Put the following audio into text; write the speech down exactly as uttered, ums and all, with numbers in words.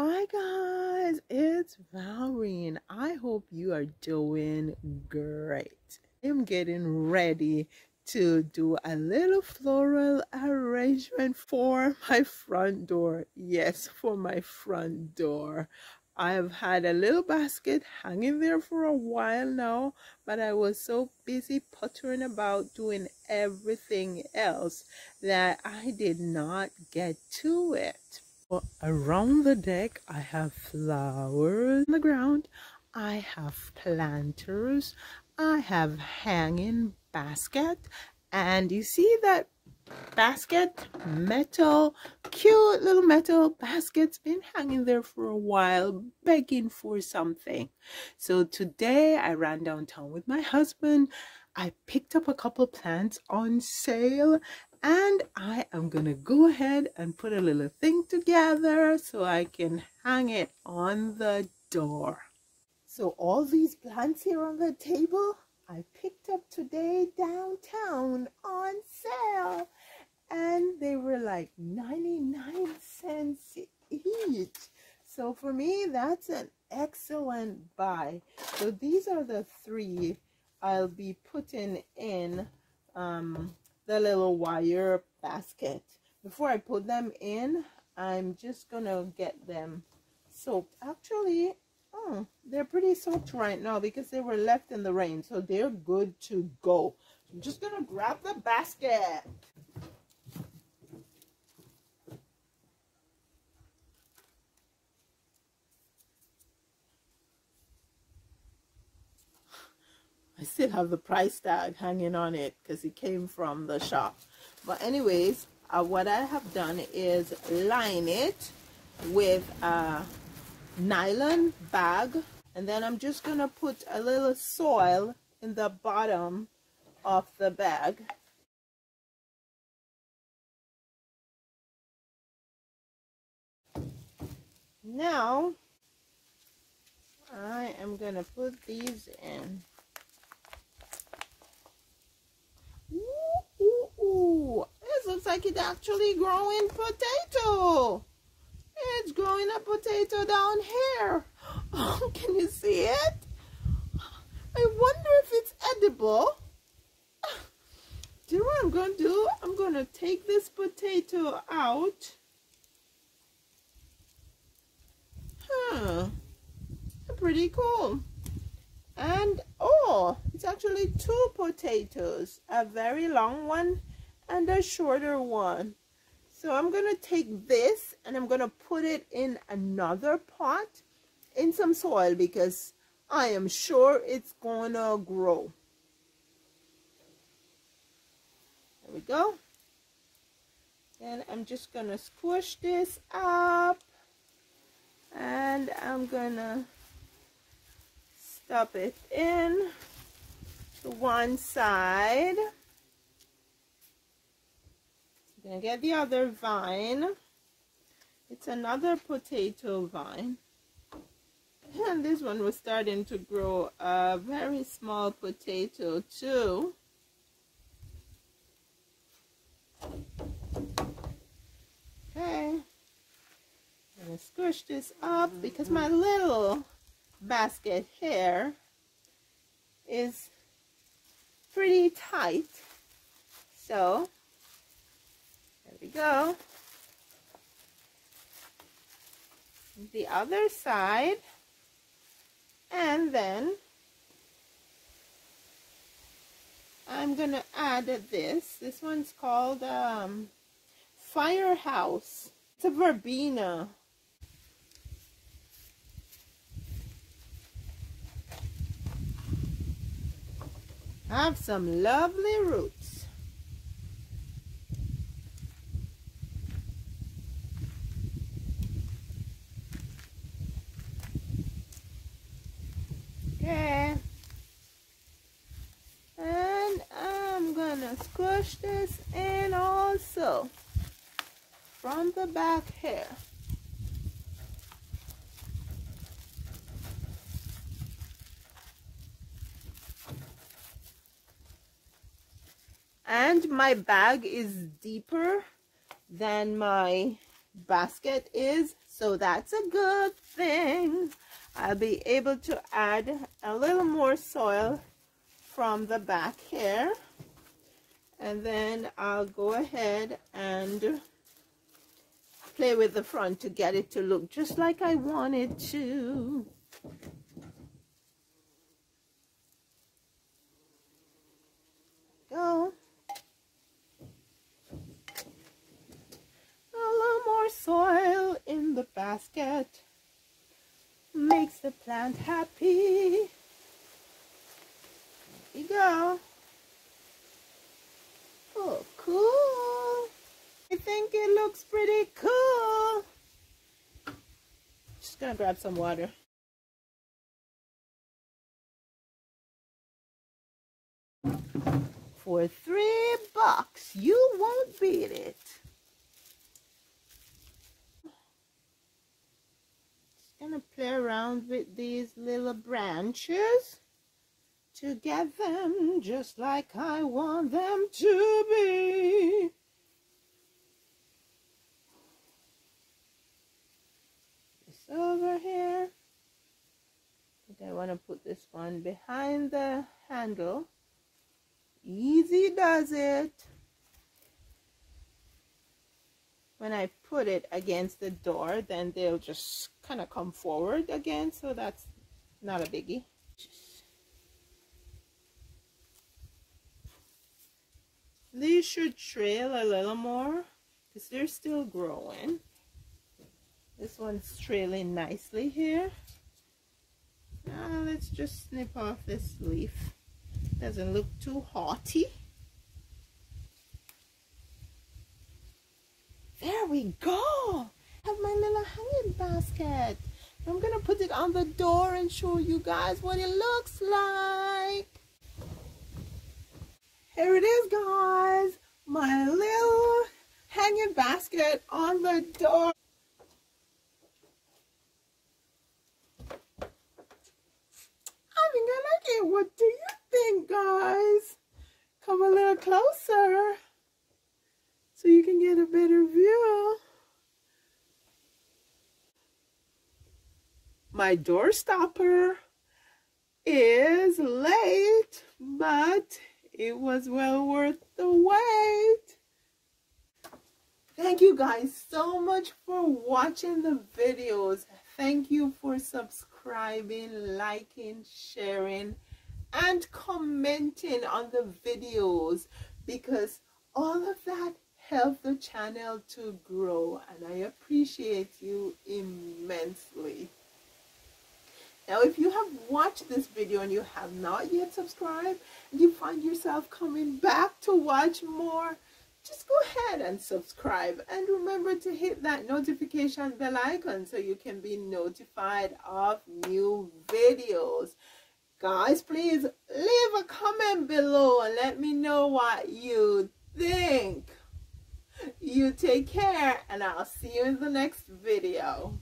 Hi guys, it's Valrine. I hope you are doing great. I'm getting ready to do a little floral arrangement for my front door. Yes, for my front door. I've had a little basket hanging there for a while now, but I was so busy puttering about doing everything else that I did not get to it. Well, around the deck, I have flowers on the ground. I have planters. I have hanging basket. And you see that basket, metal, cute little metal basket's been hanging there for a while, begging for something. So today I ran downtown with my husband. I picked up a couple plants on sale, and I am gonna go ahead and put a little thing together so I can hang it on the door. So all these plants here on the table I picked up today downtown on sale, and they were like ninety-nine cents each. So for me, that's an excellent buy. So these are the three I'll be putting in um, the little wire basket. Before I put them in, I'm just gonna get them soaked. Actually, oh, they're pretty soaked right now because they were left in the rain, so they're good to go. I'm just gonna grab the basket. I still have the price tag hanging on it because it came from the shop. But anyways, uh, what I have done is line it with a nylon bag, and then I'm just gonna put a little soil in the bottom of the bag. Now I am gonna put these in. Ooh, ooh, ooh. This looks like it's actually growing potato. It's growing a potato down here. Oh, can you see it? I wonder if it's edible. Do you know what I'm going to do? I'm going to take this potato out. Huh. Pretty cool. And, oh, it's actually two potatoes. A very long one and a shorter one. So I'm going to take this and I'm going to put it in another pot in some soil because I am sure it's going to grow. There we go. Then I'm just going to squish this up, and I'm going to stuff it in to one side. Gonna get the other vine. It's another potato vine, and this one was starting to grow a very small potato too. Okay, I'm gonna squish this up because my little basket here is pretty tight. So there we go. The other side, and then I'm gonna add this. This one's called um, Firehouse. It's a verbena. Have some lovely roots. Squish this in also from the back here. And my bag is deeper than my basket is, so that's a good thing. I'll be able to add a little more soil from the back here, and then I'll go ahead and play with the front to get it to look just like I want it to. Go. A little more soil in the basket makes the plant happy. Here you go. Oh, cool. I think it looks pretty cool. Just gonna grab some water. For three bucks, you won't beat it. Just gonna play around with these little branches to get them just like I want them to be. This over here. I think I want to put this one behind the handle. Easy does it. When I put it against the door, then they'll just kind of come forward again, so that's not a biggie. These should trail a little more because they're still growing. This one's trailing nicely here. Now let's just snip off this leaf. Doesn't look too haughty. There we go. I have my little hanging basket. I'm gonna put it on the door and show you guys what it looks like. Here it is, guys. My little hanging basket on the door. I think I like it. What do you think, guys? Come a little closer so you can get a better view. My door stopper is late, but it was well worth the wait. Thank you guys so much for watching the videos. Thank you for subscribing, liking, sharing, and commenting on the videos, because all of that helps the channel to grow, and I appreciate you immensely. Now, if you have watched this video and you have not yet subscribed, and you find yourself coming back to watch more, just go ahead and subscribe, and remember to hit that notification bell icon so you can be notified of new videos. Guys, please leave a comment below and let me know what you think. You take care, and I'll see you in the next video.